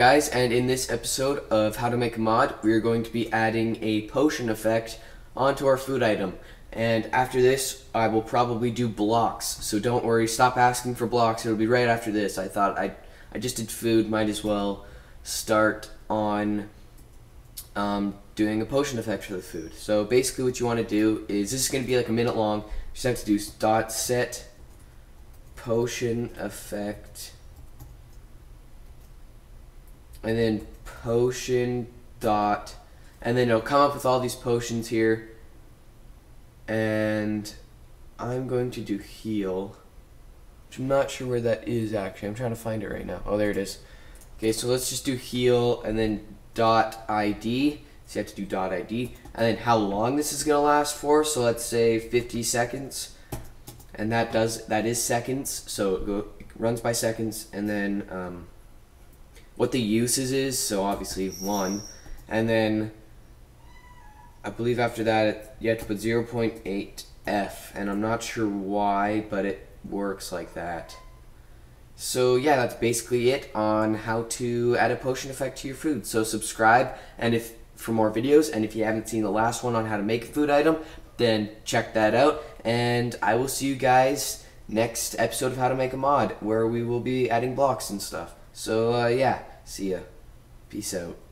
Guys, and in this episode of How to Make a Mod, we're going to be adding a potion effect onto our food item. And after this, I will probably do blocks, so don't worry, stop asking for blocks, it'll be right after this. I thought I just did food, might as well start on doing a potion effect for the food. So basically what you want to do is, this is going to be like a minute long, you just have to do dot set potion effect, and then potion dot, and then it'll come up with all these potions here, and I'm going to do heal, which I'm not sure where that is actually. I'm trying to find it right now. Oh, there it is. Okay, so let's just do heal and then dot ID, so you have to do dot ID, and then how long this is gonna last for, so let's say 50 seconds, and that is seconds, so it runs by seconds, and then what the uses is, so obviously 1, and then I believe after that you have to put 0.8F, and I'm not sure why, but it works like that. So yeah, that's basically it on how to add a potion effect to your food. So subscribe and for more videos, and if you haven't seen the last one on how to make a food item, then check that out, and I will see you guys next episode of How to Make a Mod, where we will be adding blocks and stuff. So yeah, see ya. Peace out.